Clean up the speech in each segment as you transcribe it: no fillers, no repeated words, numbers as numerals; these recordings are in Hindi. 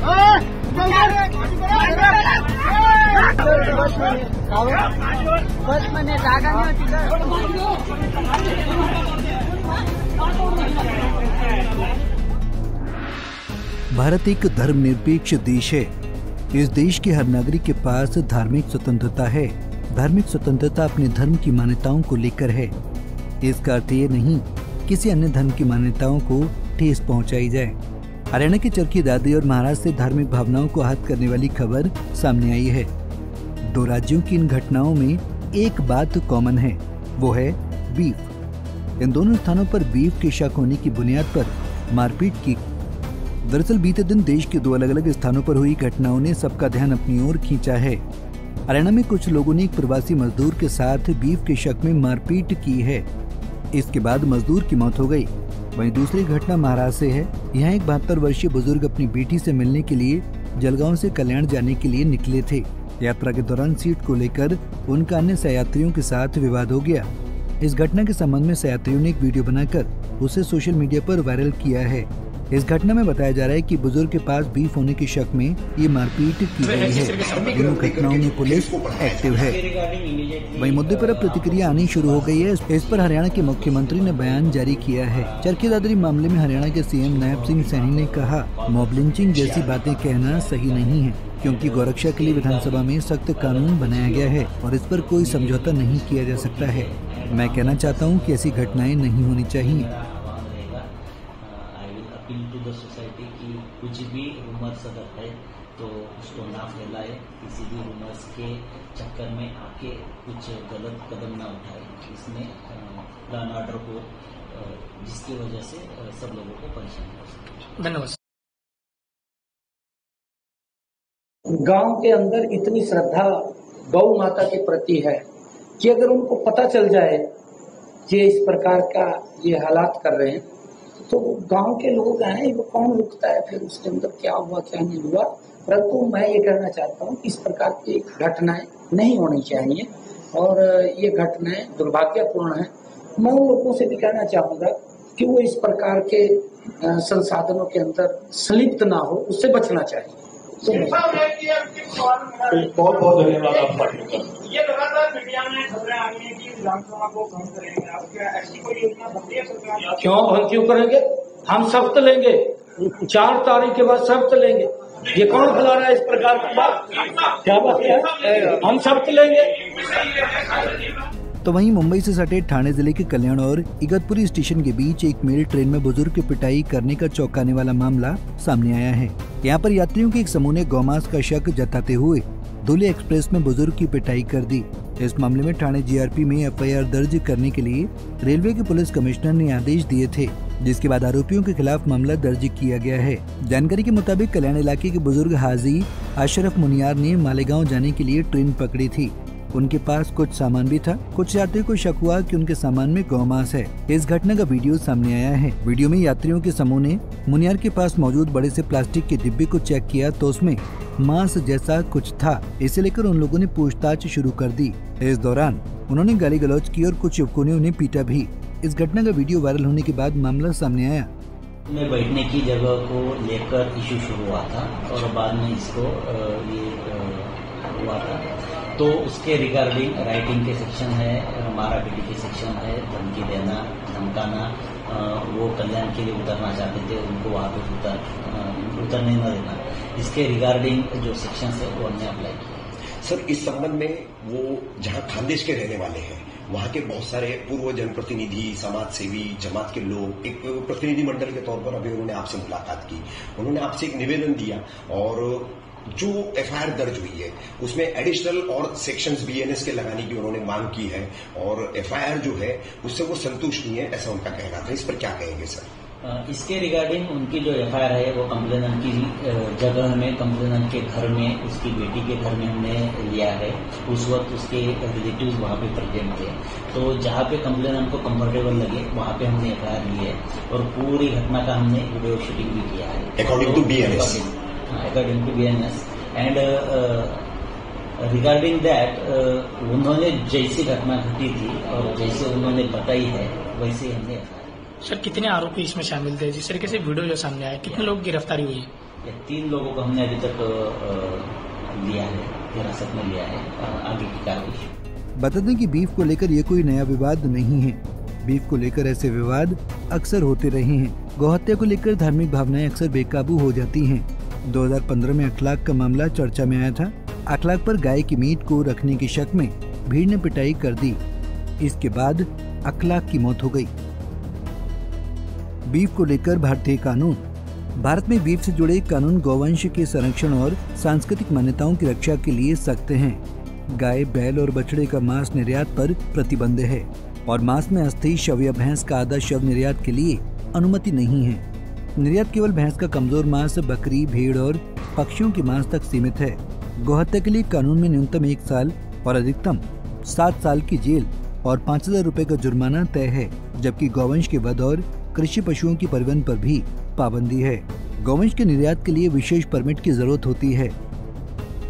बस मैंने जागा नहीं होती सर। भारत एक धर्मनिरपेक्ष देश है। इस देश के हर नागरिक के पास धार्मिक स्वतंत्रता है। धार्मिक स्वतंत्रता अपने धर्म की मान्यताओं को लेकर है। इसका अर्थ ये नहीं किसी अन्य धर्म की मान्यताओं को ठेस पहुंचाई जाए। हरियाणा के चरखी दादरी और महाराष्ट्र से धार्मिक भावनाओं को आहत करने वाली खबर सामने आई है। दो राज्यों की इन घटनाओं में एक बात कॉमन है, वो है बीफ। इन दोनों स्थानों पर बीफ के शक होने की बुनियाद पर मारपीट की। दरअसल बीते दिन देश के दो अलग अलग स्थानों पर हुई घटनाओं ने सबका ध्यान अपनी ओर खींचा है। हरियाणा में कुछ लोगों ने एक प्रवासी मजदूर के साथ बीफ के शक में मारपीट की है। इसके बाद मजदूर की मौत हो गई। वहीं दूसरी घटना महाराष्ट्र से है। यहाँ एक 72 वर्षीय बुजुर्ग अपनी बेटी से मिलने के लिए जलगांव से कल्याण जाने के लिए निकले थे। यात्रा के दौरान सीट को लेकर उनका अन्य सहयात्रियों के साथ विवाद हो गया। इस घटना के संबंध में सहयात्रियों ने एक वीडियो बनाकर उसे सोशल मीडिया पर वायरल किया है। इस घटना में बताया जा रहा है कि बुजुर्ग के पास बीफ होने के शक में ये मारपीट की गई है। दोनों घटनाओं में पुलिस एक्टिव है। वहीं मुद्दे पर अब प्रतिक्रिया आनी शुरू हो गई है। इस पर हरियाणा के मुख्यमंत्री ने बयान जारी किया है। चरखी दादरी मामले में हरियाणा के सीएम नायब सिंह सैनी ने कहा, मॉब लिंचिंग जैसी बातें कहना सही नहीं है, क्योंकि गौरक्षा के लिए विधानसभा में सख्त कानून बनाया गया है और इस पर कोई समझौता नहीं किया जा सकता है। मैं कहना चाहता हूं कि ऐसी घटनाएं नहीं होनी चाहिए। सोसाइटी की कुछ भी रूमर्स अगर है तो उसको ना फैलाए, किसी भी रूमर्स के चक्कर में आके कुछ गलत कदम ना उठाए। इसमें लॉ एंड ऑर्डर को जिसकी वजह से सब लोगों को परेशानी हो सकती है। धन्यवाद। गांव के अंदर इतनी श्रद्धा गौ माता के प्रति है कि अगर उनको पता चल जाए कि इस प्रकार का ये हालात कर रहे हैं तो गांव के लोग आए, वो कौन रुकता है। फिर उसके अंदर क्या हुआ क्या नहीं हुआ, परंतु मैं ये कहना चाहता हूँ कि इस प्रकार की घटनाएं नहीं होनी चाहिए और ये घटनाएं दुर्भाग्यपूर्ण है। मैं उन लोगों से भी कहना चाहूँगा कि वो इस प्रकार के संसाधनों के अंदर संलिप्त ना हो, उससे बचना चाहिए। बहुत बहुत धन्यवाद आपका। ये लगातार मीडिया में खबरें आ रही हैं कि विधानसभा को भंग करेंगे। आप क्या ऐसी कोई योजना बनती है सरकार? क्यों भंग क्यों करेंगे? हम सख्त लेंगे, 4 तारीख के बाद सख्त लेंगे। ये कौन खिला रहा है इस प्रकार की बात? क्या बात है, हम सख्त लेंगे। तो वहीं मुंबई से सटे ठाणे जिले के कल्याण और इगतपुरी स्टेशन के बीच एक मेल ट्रेन में बुजुर्ग की पिटाई करने का चौंकाने वाला मामला सामने आया है। यहाँ पर यात्रियों के एक समूह ने गौमांस का शक जताते हुए धुले एक्सप्रेस में बुजुर्ग की पिटाई कर दी। इस मामले में ठाणे जीआरपी में एफआईआर दर्ज करने के लिए रेलवे के पुलिस कमिश्नर ने आदेश दिए थे, जिसके बाद आरोपियों के खिलाफ मामला दर्ज किया गया है। जानकारी के मुताबिक कल्याण इलाके के बुजुर्ग हाजी अशरफ मुनियार ने मालेगांव जाने के लिए ट्रेन पकड़ी थी। उनके पास कुछ सामान भी था। कुछ यात्रियों को शक हुआ कि उनके सामान में गौमांस है। इस घटना का वीडियो सामने आया है। वीडियो में यात्रियों के समूह ने मुनियार के पास मौजूद बड़े से प्लास्टिक के डिब्बे को चेक किया तो उसमें मांस जैसा कुछ था। इसे लेकर उन लोगों ने पूछताछ शुरू कर दी। इस दौरान उन्होंने गाली गलौज की और कुछ युवकों ने उन्हें पीटा भी। इस घटना का वीडियो वायरल होने के बाद मामला सामने आया। में बैठने की जगह को लेकर इशू शुरू हुआ था और बाद में इसको हुआ था, तो उसके रिगार्डिंग राइटिंग के सेक्शन है, मारापीटी के सेक्शन है, धमकी देना धमकाना। वो कल्याण के लिए उतरना चाहते थे, उनको वहाँ पर उतरने न देना, इसके रिगार्डिंग जो सेक्शन है वो हमने अप्लाई किया। सर, इस संबंध में वो जहाँ खानदेश के रहने वाले हैं वहाँ के बहुत सारे पूर्व जनप्रतिनिधि, समाज सेवी, जमात के लोग एक प्रतिनिधिमंडल के तौर पर अभी उन्होंने आपसे मुलाकात की। उन्होंने आपसे एक निवेदन दिया और जो एफआईआर दर्ज हुई है उसमें एडिशनल और सेक्शंस बीएनएस के लगाने की उन्होंने मांग की है और एफआईआर जो है उससे वो संतुष्ट नहीं है, ऐसा उनका कहना था। इस पर क्या कहेंगे सर? इसके रिगार्डिंग उनकी जो एफआईआर है वो कंप्लेनेंट की जगह में, कंप्लेनेंट के घर में, उसकी बेटी के घर में हमने लिया है। उस वक्त उसके रिलेटिव्स वहाँ पे प्रेजेंट थे, तो जहाँ पे कंप्लेनेंट को कम्फर्टेबल लगे वहाँ पे हमने एफआईआर ली है और पूरी घटना का हमने वीडियो शूटिंग भी किया है according to BNS. According to BNS and regarding that उन्होंने जैसी घटना घटी थी और जैसे उन्होंने बताई है वैसे हमने। सर, कितने आरोपी इसमें शामिल थे? जिस तरीके से वीडियो जो सामने आया, कितने लोग गिरफ्तारी हुई? ये 3 लोगों को हमने अभी तक लिया है, हिरासत में लिया है, आगे की कार्रवाई। बता दें कि बीफ को लेकर ये कोई नया विवाद नहीं है। बीफ को लेकर ऐसे विवाद अक्सर होते रहे हैं। गौहत्या को लेकर धार्मिक भावनाएं अक्सर बेकाबू हो जाती हैं। 2015 में अखलाक का मामला चर्चा में आया था। अखलाक पर गाय की मीट को रखने के शक में भीड़ ने पिटाई कर दी। इसके बाद अखलाक की मौत हो गई। बीफ को लेकर भारतीय कानून। भारत में बीफ से जुड़े कानून गौवंश के संरक्षण और सांस्कृतिक मान्यताओं की रक्षा के लिए सख्त हैं। गाय, बैल और बछड़े का मांस निर्यात पर प्रतिबंध है और मांस में अस्थि, शव या भैंस का आधा शव निर्यात के लिए अनुमति नहीं है। निर्यात केवल भैंस का कमजोर मांस, बकरी, भेड़ और पक्षियों के मांस तक सीमित है। गौहत्या के लिए कानून में न्यूनतम 1 साल और अधिकतम 7 साल की जेल और 5,000 रुपए का जुर्माना तय है, जबकि गौवंश के वध और कृषि पशुओं की परिवहन पर भी पाबंदी है। गौवंश के निर्यात के लिए विशेष परमिट की जरूरत होती है।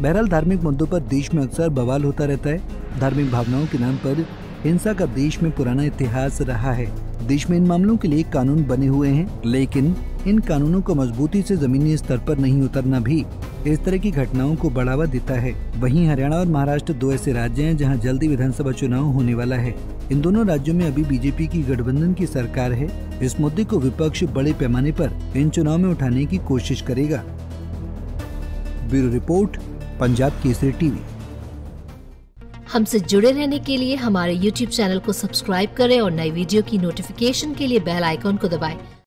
बहरहाल धार्मिक मुद्दों पर देश में अक्सर बवाल होता रहता है। धार्मिक भावनाओं के नाम पर हिंसा का देश में पुराना इतिहास रहा है। देश में इन मामलों के लिए कानून बने हुए हैं, लेकिन इन कानूनों को मजबूती से जमीनी स्तर पर नहीं उतरना भी इस तरह की घटनाओं को बढ़ावा देता है। वहीं हरियाणा और महाराष्ट्र 2 ऐसे राज्य हैं जहां जल्दी विधानसभा चुनाव होने वाला है। इन दोनों राज्यों में अभी बीजेपी की गठबंधन की सरकार है। इस मुद्दे को विपक्ष बड़े पैमाने पर इन चुनाव में उठाने की कोशिश करेगा। Bureau report, Punjab Kesari TV. हमसे जुड़े रहने के लिए हमारे YouTube चैनल को सब्सक्राइब करें और नई वीडियो की नोटिफिकेशन के लिए बेल आइकॉन को दबाएं।